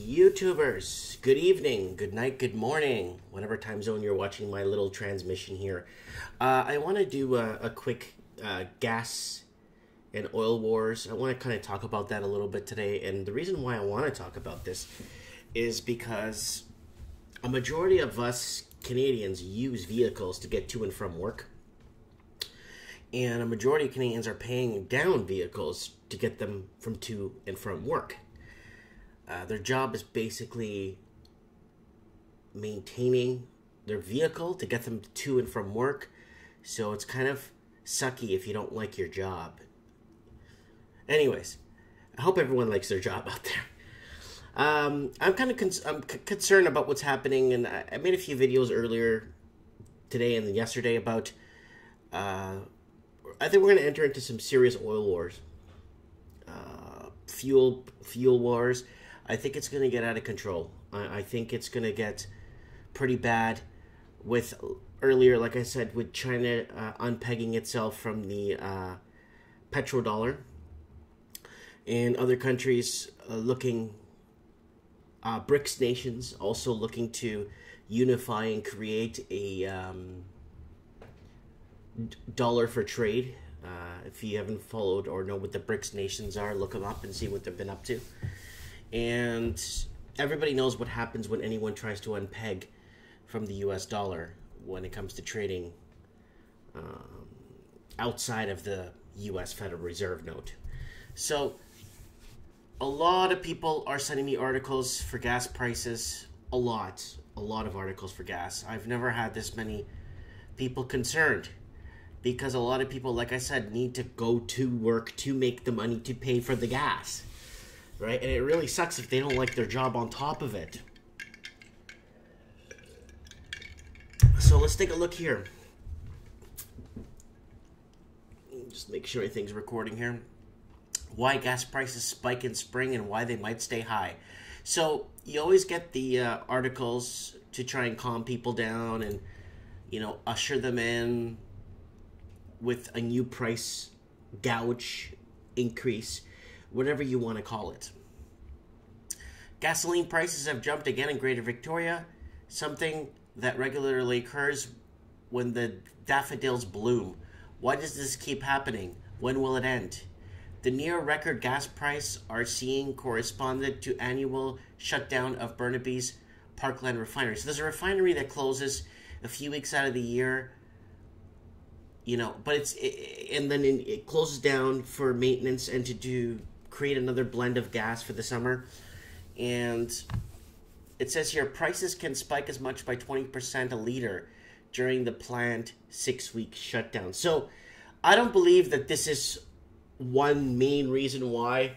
YouTubers, good evening, good night, good morning, whatever time zone you're watching my little transmission here. I want to do a quick gas and oil wars. I want to kind of talk about that a little bit today, and the reason why I want to talk about this is because a majority of us Canadians use vehicles to get to and from work, and a majority of Canadians are paying down vehicles to get them from to and from work. Their job is basically maintaining their vehicle to get them to and from work. So it's kind of sucky if you don't like your job. Anyways, I hope everyone likes their job out there. I'm kind of concerned about what's happening, and I made a few videos earlier today and yesterday about, I think we're going to enter into some serious oil wars, fuel wars. I think it's going to get out of control. I think it's going to get pretty bad with, earlier, like I said, with China unpegging itself from the petrodollar, and other countries looking, BRICS nations also looking to unify and create a dollar for trade. If you haven't followed or know what the BRICS nations are, look them up and see what they've been up to. And everybody knows what happens when anyone tries to unpeg from the US dollar when it comes to trading outside of the US Federal Reserve note. So a lot of people are sending me articles for gas prices, a lot of articles for gas. I've never had this many people concerned, because a lot of people, like I said, need to go to work to make the money to pay for the gas. Right? And it really sucks if they don't like their job on top of it. So let's take a look here. Just make sure everything's recording here. Why gas prices spike in spring and why they might stay high. So you always get the articles to try and calm people down and, you know, usher them in with a new price gouge increase, whatever you want to call it. Gasoline prices have jumped again in Greater Victoria, something that regularly occurs when the daffodils bloom. Why does this keep happening? When will it end? The near-record gas price are seeing corresponded to annual shutdown of Burnaby's Parkland Refinery. So there's a refinery that closes a few weeks out of the year, you know, but it closes down for maintenance and to do create another blend of gas for the summer. And it says here, prices can spike as much by 20% a liter during the planned 6-week shutdown. So I don't believe that this is one main reason why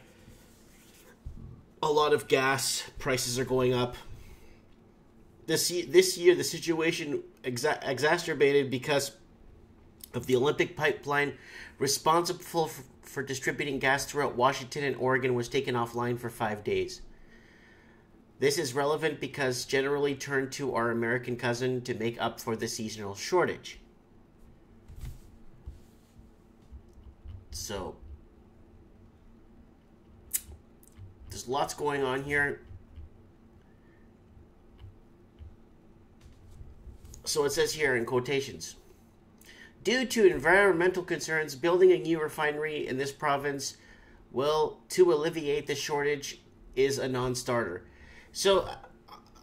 a lot of gas prices are going up. This year, the situation exacerbated because of the Olympic pipeline responsible for distributing gas throughout Washington and Oregon was taken offline for 5 days. This is relevant because generally turned to our American cousin to make up for the seasonal shortage. So there's lots going on here. So it says here in quotations, due to environmental concerns, building a new refinery in this province will to alleviate the shortage is a non-starter. So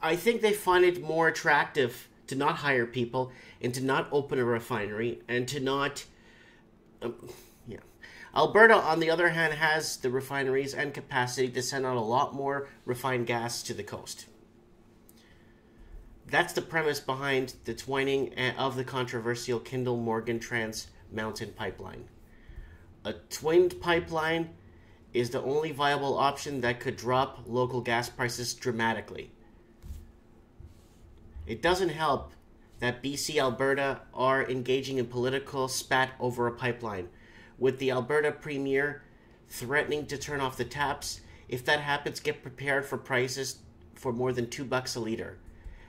I think they find it more attractive to not hire people and to not open a refinery and to not... yeah. Alberta, on the other hand, has the refineries and capacity to send out a lot more refined gas to the coast. That's the premise behind the twining of the controversial Kinder Morgan Trans Mountain pipeline. A twinned pipeline is the only viable option that could drop local gas prices dramatically. It doesn't help that BC and Alberta are engaging in political spat over a pipeline, with the Alberta Premier threatening to turn off the taps. If that happens, get prepared for prices for more than $2 a liter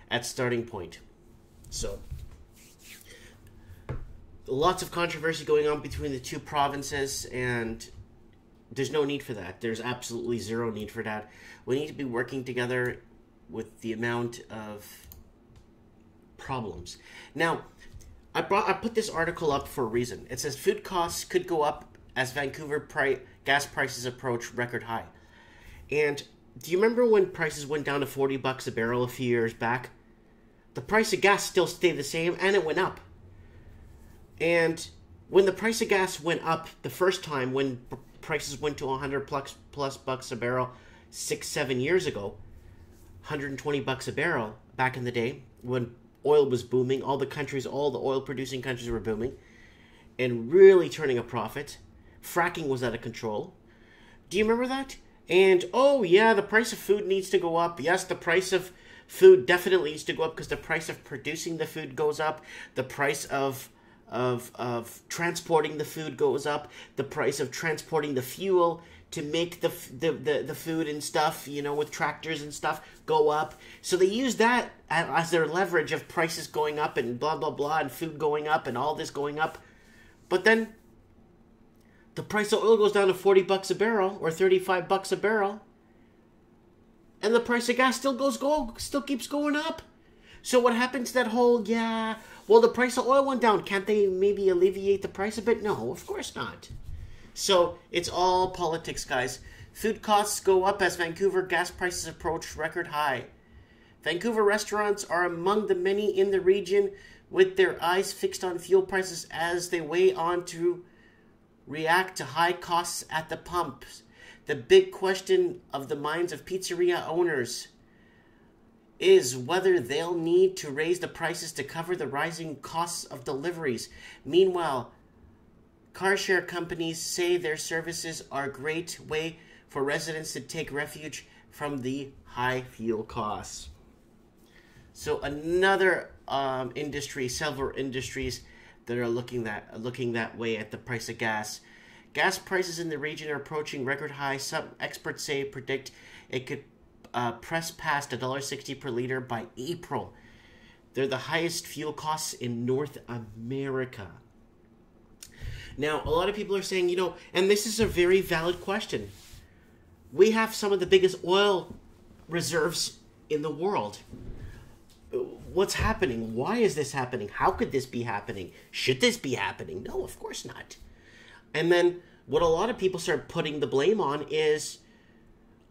at starting point. So lots of controversy going on between the two provinces, and There's no need for that. There's absolutely zero need for that. We need to be working together with the amount of problems. Now, I put this article up for a reason. It says food costs could go up as Vancouver gas prices approach record high. And do you remember when prices went down to 40 bucks a barrel a few years back? The price of gas still stayed the same, and it went up. And when the price of gas went up the first time, when prices went to 100 plus bucks a barrel 6-7 years ago, 120 bucks a barrel back in the day when oil was booming, all the oil producing countries were booming and really turning a profit. Fracking was out of control. Do you remember that? And oh yeah, the price of food needs to go up. Yes, the price of food definitely needs to go up because the price of producing the food goes up. The price of transporting the food goes up. The price of transporting the fuel to make the food and stuff, you know, with tractors and stuff, go up. So they use that as their leverage of prices going up and blah, blah, blah, and food going up and all this going up. But then the price of oil goes down to 40 bucks a barrel or 35 bucks a barrel. And the price of gas still keeps going up. So what happens to that whole, yeah, well, the price of oil went down. Can't they maybe alleviate the price a bit? No, of course not. So it's all politics, guys. Food costs go up as Vancouver gas prices approach record high. Vancouver restaurants are among the many in the region with their eyes fixed on fuel prices as they weigh on to react to high costs at the pumps. The big question of the minds of pizzeria owners is whether they'll need to raise the prices to cover the rising costs of deliveries. Meanwhile, car share companies say their services are a great way for residents to take refuge from the high fuel costs. So another industry, several industries that are looking that way at the price of gas. Gas prices in the region are approaching record high. Some experts predict it could press past $1.60 per liter by April. They're the highest fuel costs in North America. Now, a lot of people are saying, you know, and this is a very valid question. We have some of the biggest oil reserves in the world. What's happening? Why is this happening? How could this be happening? Should this be happening? No, of course not. And then what a lot of people start putting the blame on is,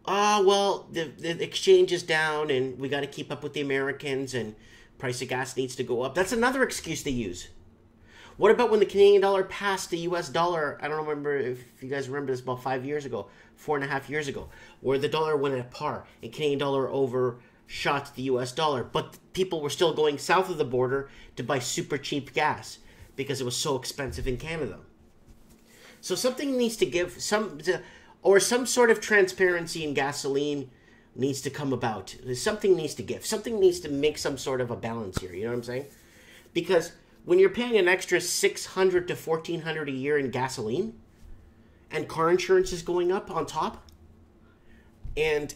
well, the exchange is down and we got to keep up with the Americans and price of gas needs to go up. That's another excuse they use. What about when the Canadian dollar passed the US dollar? I don't remember if you guys remember this, about 5 years ago, 4.5 years ago, where the dollar went at par and Canadian dollar overshot the US dollar. But people were still going south of the border to buy super cheap gas because it was so expensive in Canada. So something needs to give, some sort of transparency in gasoline needs to come about. Something needs to give. Something needs to make some sort of a balance here. You know what I'm saying? Because when you're paying an extra $600 to $1,400 a year in gasoline, and car insurance is going up on top, and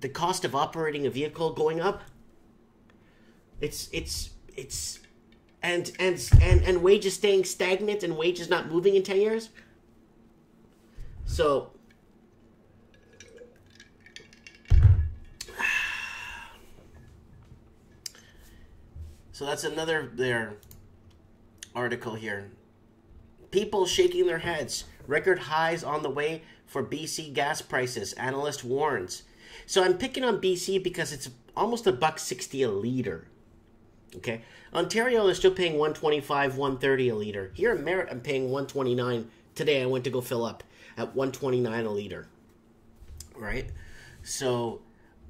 the cost of operating a vehicle going up, and wages staying stagnant and wages not moving in 10 years. So that's another article here. People shaking their heads. Record highs on the way for BC gas prices. Analyst warns. So I'm picking on BC because it's almost $1.60 a liter. Okay, Ontario is still paying $1.25, $1.30 a liter. Here in Merritt, I'm paying $1.29. Today I went to go fill up at $1.29 a liter. Right, so.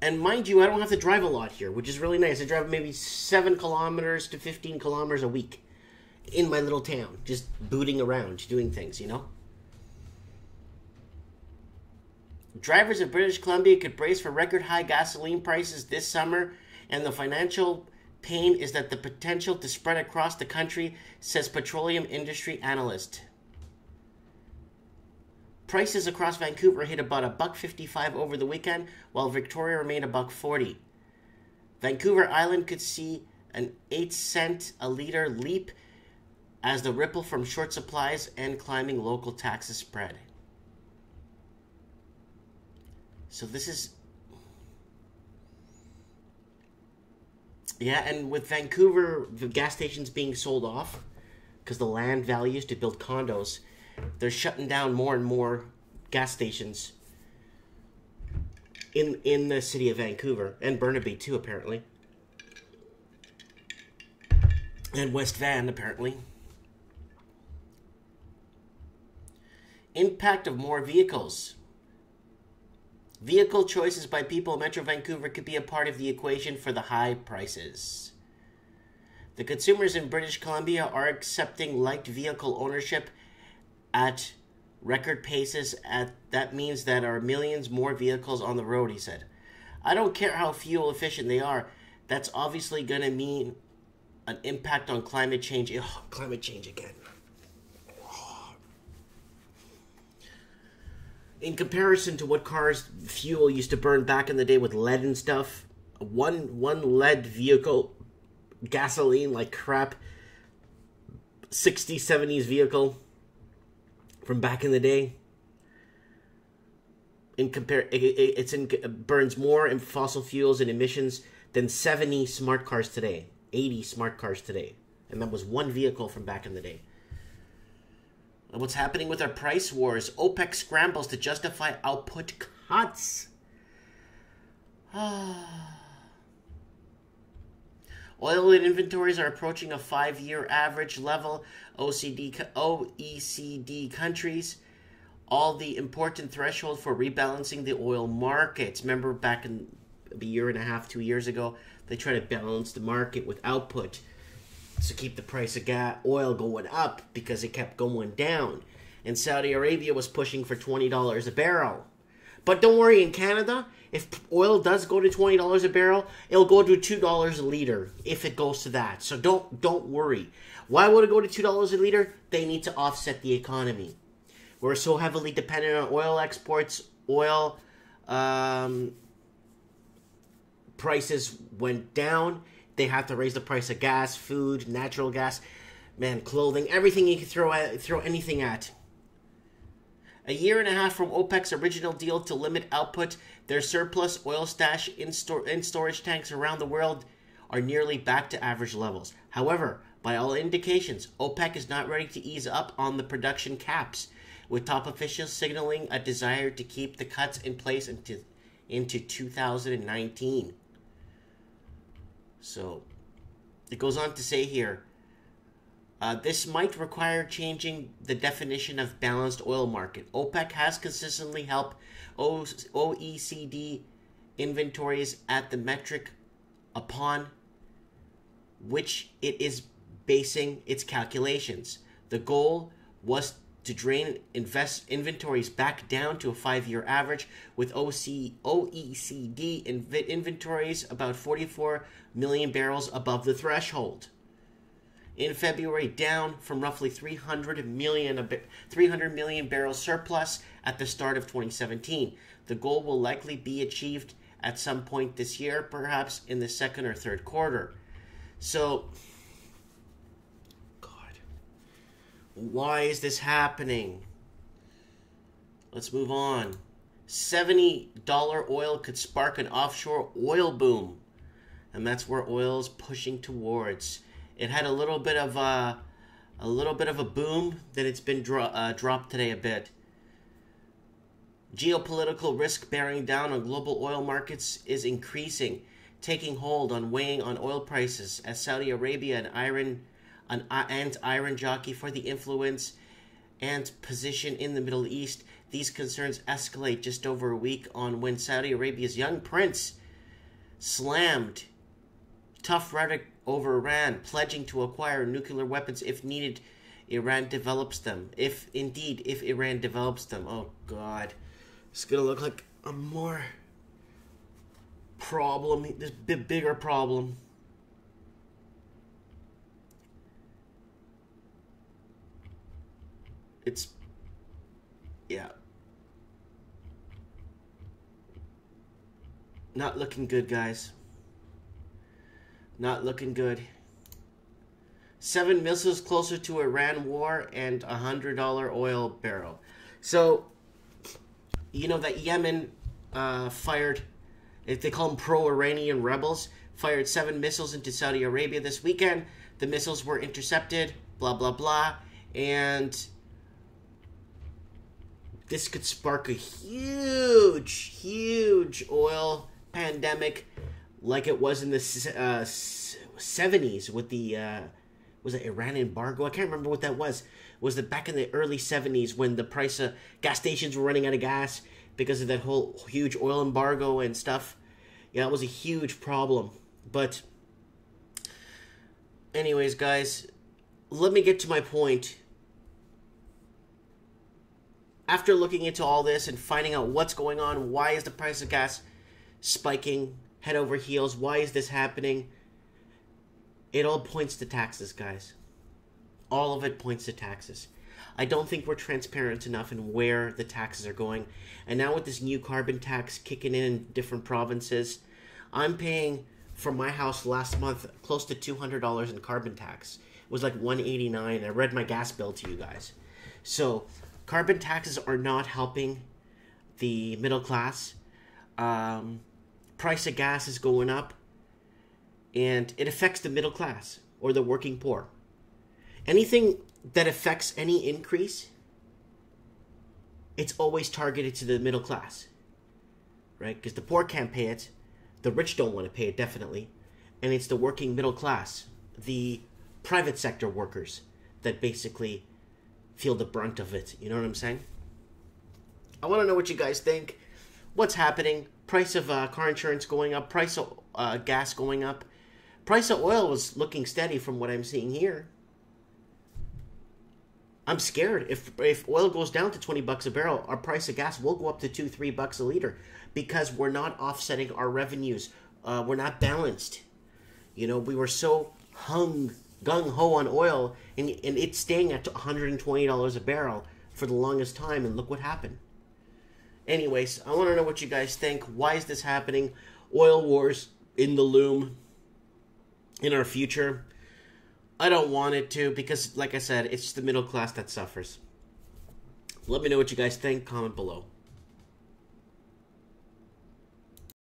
And mind you, I don't have to drive a lot here, which is really nice. I drive maybe 7 kilometers to 15 kilometers a week in my little town, just booting around, doing things, you know? Drivers of British Columbia could brace for record-high gasoline prices this summer, and the financial pain is that the potential to spread across the country, says petroleum industry analyst. Prices across Vancouver hit about $1.55 over the weekend, while Victoria remained $1.40. Vancouver Island could see an 8 cents a liter leap as the ripple from short supplies and climbing local taxes spread. So this is, yeah, and with Vancouver, the gas stations being sold off because the land values to build condos, they're shutting down more and more gas stations in the city of Vancouver, and Burnaby too, apparently, and West Van, apparently. Impact of more vehicles. Vehicle choices by people in Metro Vancouver could be a part of the equation for the high prices. The consumers in British Columbia are accepting light vehicle ownership at record paces. That means that there are millions more vehicles on the road, he said. I don't care how fuel efficient they are. That's obviously going to mean an impact on climate change. Ugh, climate change again. In comparison to what cars fuel used to burn back in the day with lead and stuff, one lead vehicle, gasoline like crap, 60s, 70s vehicle from back in the day, it burns more in fossil fuels and emissions than 70 smart cars today, 80 smart cars today. And that was one vehicle from back in the day. What's happening with our price wars? OPEC scrambles to justify output cuts. Oil and inventories are approaching a 5-year average level. OECD countries, all the important threshold for rebalancing the oil markets. Remember back in a year and a half, 2 years ago, they tried to balance the market with output. So keep the price of gas, oil going up because it kept going down. And Saudi Arabia was pushing for $20 a barrel. But don't worry, in Canada, if oil does go to $20 a barrel, it'll go to $2 a liter if it goes to that. So don't worry. Why would it go to $2 a liter? They need to offset the economy. We're so heavily dependent on oil exports. Oil prices went down. They have to raise the price of gas, food, natural gas, man, clothing, everything you can throw anything at. A year and a half from OPEC's original deal to limit output, their surplus oil stash in storage tanks around the world are nearly back to average levels. However, by all indications, OPEC is not ready to ease up on the production caps, with top officials signaling a desire to keep the cuts in place into 2019. So, it goes on to say here, this might require changing the definition of balanced oil market. OPEC has consistently helped OECD inventories at the metric upon which it is basing its calculations. The goal was to drain inventories back down to a 5-year average, with OECD inventories about 44 million barrels above the threshold. In February, down from roughly 300 million barrel surplus at the start of 2017. The goal will likely be achieved at some point this year, perhaps in the second or third quarter. So, why is this happening? Let's move on. $70 oil could spark an offshore oil boom. And that's where oil is pushing towards. It had a little bit of a boom, then it's been dropped today a bit. Geopolitical risk bearing down on global oil markets is increasing, taking hold on weighing on oil prices as Saudi Arabia and Iran jockey for the influence and position in the Middle East. These concerns escalate just over a week on when Saudi Arabia's young prince slammed tough rhetoric over Iran, pledging to acquire nuclear weapons if needed. Iran develops them. If Iran develops them. Oh God, it's gonna look like a more problem. This bigger problem. It's, yeah, not looking good, guys. Not looking good. 7 missiles closer to Iran war and $100 oil barrel. So, you know that Yemen fired, they call them pro-Iranian rebels, fired 7 missiles into Saudi Arabia this weekend. The missiles were intercepted, blah, blah, blah. And this could spark a huge, huge oil pandemic like it was in the 70s with the, was it Iran embargo? I can't remember what that was. Was it back in the early 70s when the price of gas stations were running out of gas because of that whole huge oil embargo and stuff? Yeah, it was a huge problem. But anyways, guys, let me get to my point. After looking into all this and finding out what's going on, why is the price of gas spiking head over heels? Why is this happening? It all points to taxes, guys. All of it points to taxes. I don't think we're transparent enough in where the taxes are going. And now with this new carbon tax kicking in different provinces, I'm paying for my house last month close to $200 in carbon tax. It was like $189. I read my gas bill to you guys. So carbon taxes are not helping the middle class. Price of gas is going up, and it affects the middle class or the working poor. Anything that affects any increase, it's always targeted to the middle class, right? Because the poor can't pay it, the rich don't want to pay it, definitely, and it's the working middle class, the private sector workers that basically feel the brunt of it. You know what I'm saying? I want to know what you guys think. What's happening? Price of car insurance going up, price of gas going up. Price of oil was looking steady from what I'm seeing here. I'm scared. If oil goes down to 20 bucks a barrel, our price of gas will go up to 2-3 bucks a liter because we're not offsetting our revenues. We're not balanced. You know, we were so gung-ho on oil, and it's staying at $120 a barrel for the longest time, and look what happened. Anyways, I want to know what you guys think. Why is this happening? Oil wars in the loom in our future. I don't want it to because, like I said, it's just the middle class that suffers. Let me know what you guys think. Comment below.